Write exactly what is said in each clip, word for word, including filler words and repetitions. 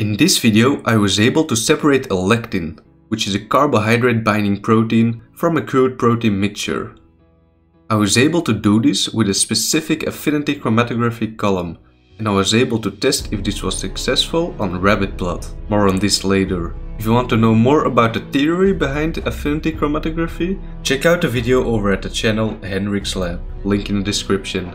In this video, I was able to separate a lectin, which is a carbohydrate binding protein, from a crude protein mixture. I was able to do this with a specific affinity chromatography column, and I was able to test if this was successful on rabbit blood. More on this later. If you want to know more about the theory behind affinity chromatography, check out the video over at the channel Henrik's Lab, link in the description.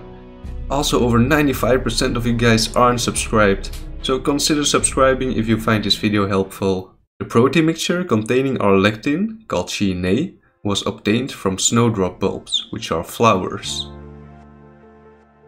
Also, over ninety-five percent of you guys aren't subscribed, so consider subscribing if you find this video helpful. The protein mixture containing our lectin, called G N A, was obtained from snowdrop bulbs, which are flowers.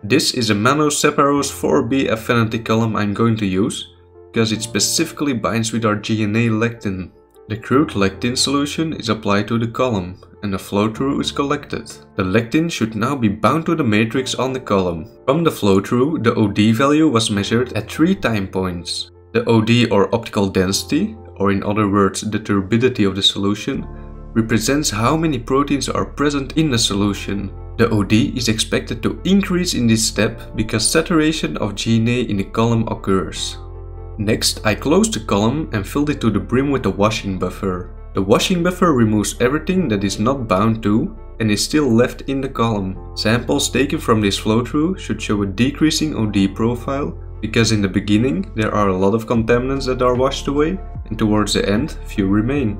This is a Mannose-Sepharose four B affinity column I'm going to use, because it specifically binds with our G N A lectin. The crude lectin solution is applied to the column, and the flow-through is collected. The lectin should now be bound to the matrix on the column. From the flow-through, the O D value was measured at three time points. The O D, or optical density, or in other words the turbidity of the solution, represents how many proteins are present in the solution. The O D is expected to increase in this step because saturation of G N A in the column occurs. Next, I closed the column and filled it to the brim with a washing buffer. The washing buffer removes everything that is not bound to and is still left in the column. Samples taken from this flow-through should show a decreasing O D profile, because in the beginning there are a lot of contaminants that are washed away, and towards the end few remain.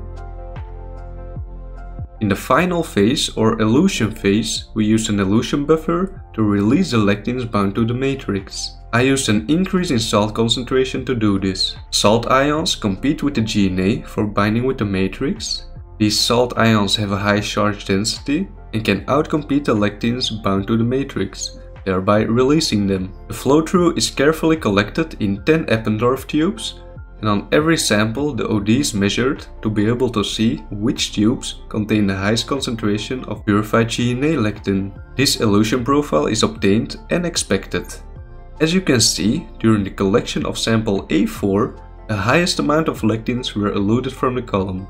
In the final phase, or elution phase, we used an elution buffer to release the lectins bound to the matrix. I used an increase in salt concentration to do this. Salt ions compete with the G N A for binding with the matrix. These salt ions have a high charge density and can outcompete the lectins bound to the matrix, thereby releasing them. The flow-through is carefully collected in ten Eppendorf tubes, and on every sample the O D is measured to be able to see which tubes contain the highest concentration of purified G N A lectin. This elution profile is obtained and expected. As you can see, during the collection of sample A four, the highest amount of lectins were eluted from the column.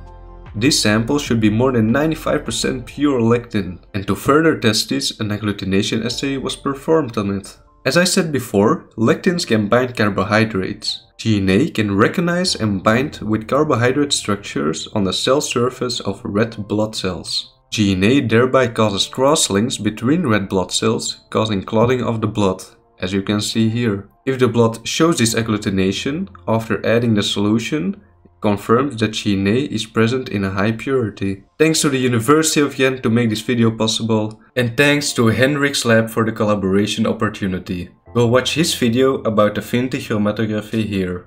This sample should be more than ninety-five percent pure lectin, and to further test this, an agglutination assay was performed on it. As I said before, lectins can bind carbohydrates. G N A can recognize and bind with carbohydrate structures on the cell surface of red blood cells. G N A thereby causes crosslinks between red blood cells, causing clotting of the blood, as you can see here. If the blood shows this agglutination after adding the solution, it confirms that G N A is present in a high purity. Thanks to the University of Ghent to make this video possible, and thanks to Henrik's Lab for the collaboration opportunity. We'll watch his video about affinity chromatography here.